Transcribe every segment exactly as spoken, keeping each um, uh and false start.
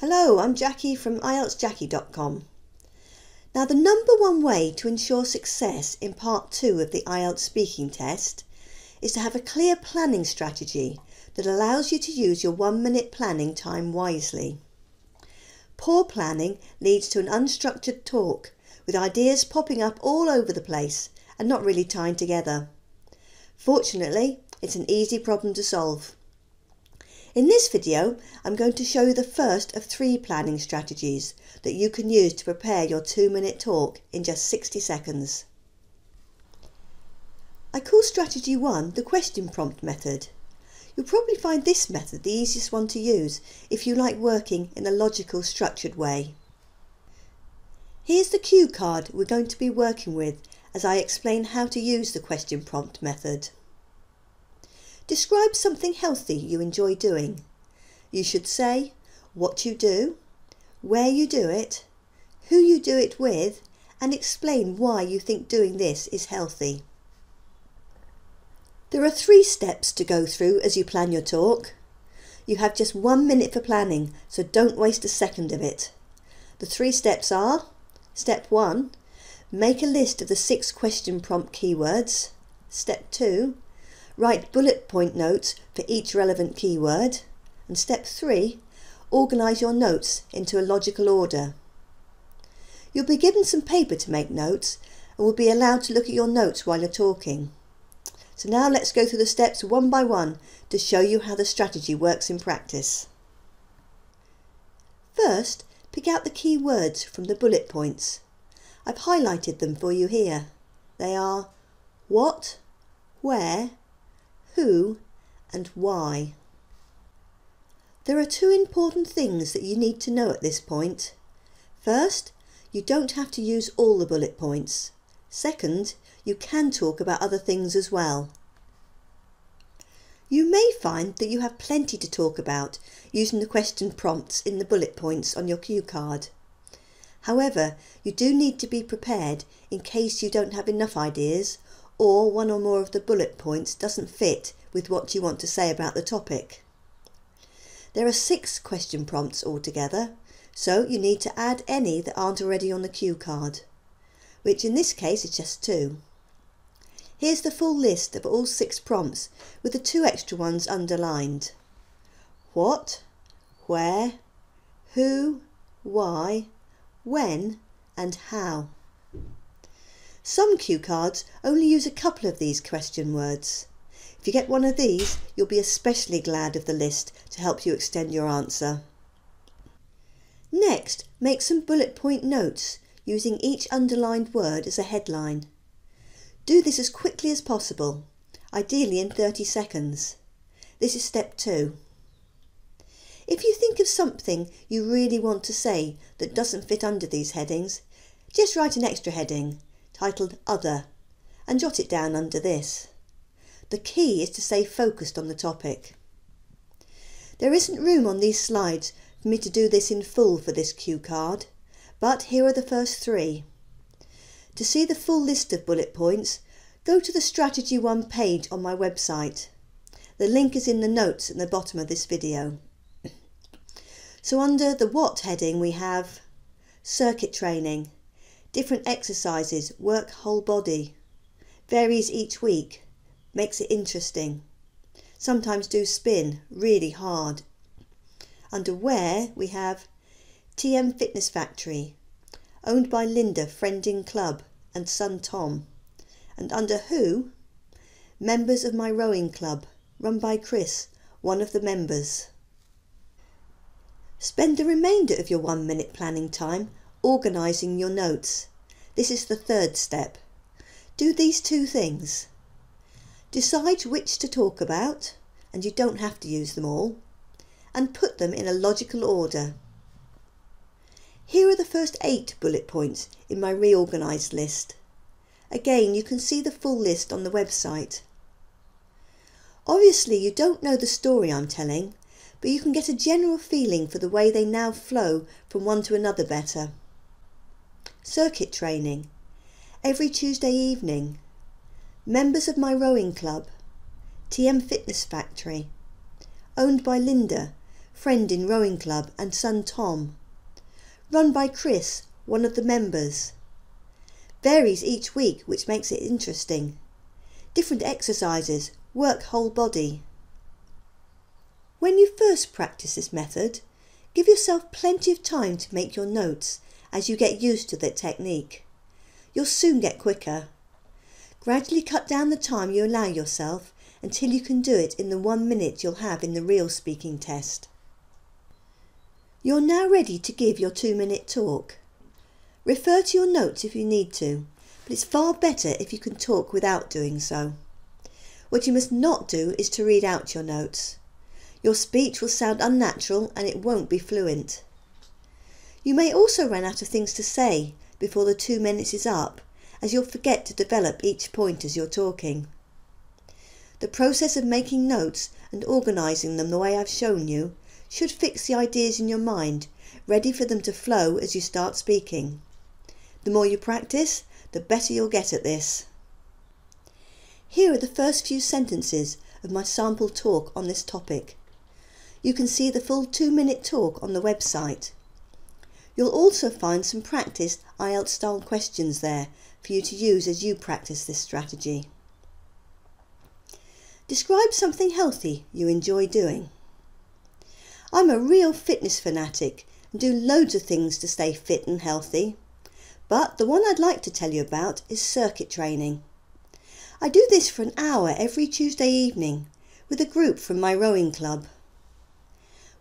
Hello, I'm Jackie from I E L T S Jackie dot com. Now, the number one way to ensure success in part two of the I E L T S speaking test is to have a clear planning strategy that allows you to use your one minute planning time wisely. Poor planning leads to an unstructured talk with ideas popping up all over the place and not really tying together. Fortunately, it's an easy problem to solve. In this video, I'm going to show you the first of three planning strategies that you can use to prepare your two-minute talk in just sixty seconds. I call strategy one the question prompt method. You'll probably find this method the easiest one to use if you like working in a logical, structured way. Here's the cue card we're going to be working with as I explain how to use the question prompt method. Describe something healthy you enjoy doing. You should say what you do, where you do it, who you do it with, and explain why you think doing this is healthy. There are three steps to go through as you plan your talk. You have just one minute for planning, so don't waste a second of it. The three steps are: step one, make a list of the six question prompt keywords. Step two, write bullet point notes for each relevant keyword. And step three, organise your notes into a logical order. You'll be given some paper to make notes and will be allowed to look at your notes while you're talking. So now let's go through the steps one by one to show you how the strategy works in practice. First, pick out the key words from the bullet points. I've highlighted them for you here. They are what, where, who and why. There are two important things that you need to know at this point. First, you don't have to use all the bullet points. Second, you can talk about other things as well. You may find that you have plenty to talk about using the question prompts in the bullet points on your cue card. However, you do need to be prepared in case you don't have enough ideas or one or more of the bullet points doesn't fit with what you want to say about the topic. There are six question prompts altogether, so you need to add any that aren't already on the cue card, which in this case is just two. Here's the full list of all six prompts with the two extra ones underlined. What, where, who, why, when and how. Some cue cards only use a couple of these question words. If you get one of these, you'll be especially glad of the list to help you extend your answer. Next, make some bullet point notes using each underlined word as a headline. Do this as quickly as possible, ideally in thirty seconds. This is step two. If you think of something you really want to say that doesn't fit under these headings, just write an extra heading titled Other and jot it down under this. The key is to stay focused on the topic. There isn't room on these slides for me to do this in full for this cue card, but here are the first three. To see the full list of bullet points, go to the Strategy one page on my website. The link is in the notes at the bottom of this video. So under the What heading we have circuit training, different exercises, work whole body, varies each week, makes it interesting, sometimes do spin, really hard. Under where we have T M Fitness Factory, owned by Linda Friending Club and son Tom. And under who, members of my rowing club, run by Chris, one of the members. Spend the remainder of your one minute planning time organising your notes. This is the third step. Do these two things. Decide which to talk about, and you don't have to use them all, and put them in a logical order. Here are the first eight bullet points in my reorganised list. Again, you can see the full list on the website. Obviously, you don't know the story I'm telling, but you can get a general feeling for the way they now flow from one to another better. Circuit training, every Tuesday evening, members of my rowing club, T M Fitness Factory, owned by Linda, Friending Rowing Club and son Tom, run by Chris, one of the members. Varies each week, which makes it interesting. Different exercises, work whole body. When you first practice this method, give yourself plenty of time to make your notes as you get used to the technique. You'll soon get quicker. Gradually cut down the time you allow yourself until you can do it in the one minute you'll have in the real speaking test. You're now ready to give your two-minute talk. Refer to your notes if you need to, but it's far better if you can talk without doing so. What you must not do is to read out your notes. Your speech will sound unnatural and it won't be fluent. You may also run out of things to say before the two minutes is up, as you'll forget to develop each point as you're talking. The process of making notes and organising them the way I've shown you should fix the ideas in your mind, ready for them to flow as you start speaking. The more you practice, the better you'll get at this. Here are the first few sentences of my sample talk on this topic. You can see the full two-minute talk on the website. You'll also find some practiced I E L T S-style questions there for you to use as you practice this strategy. Describe something healthy you enjoy doing. I'm a real fitness fanatic and do loads of things to stay fit and healthy, but the one I'd like to tell you about is circuit training. I do this for an hour every Tuesday evening with a group from my rowing club.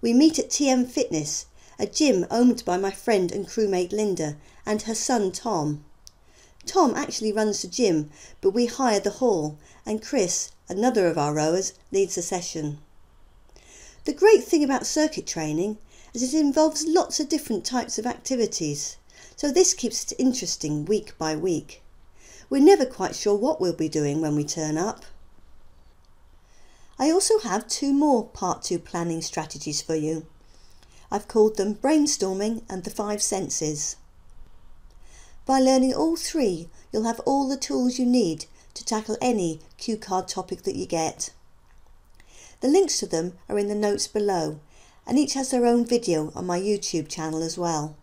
We meet at T M Fitness, a gym owned by my friend and crewmate Linda and her son Tom. Tom actually runs the gym, but we hire the hall, and Chris, another of our rowers, leads the session. The great thing about circuit training is it involves lots of different types of activities, so this keeps it interesting week by week. We're never quite sure what we'll be doing when we turn up. I also have two more part two planning strategies for you. I've called them brainstorming and the five senses. By learning all three, you'll have all the tools you need to tackle any cue card topic that you get. The links to them are in the notes below, and each has their own video on my YouTube channel as well.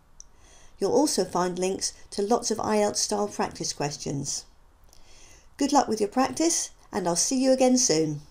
You'll also find links to lots of I E L T S style practice questions. Good luck with your practice, and I'll see you again soon.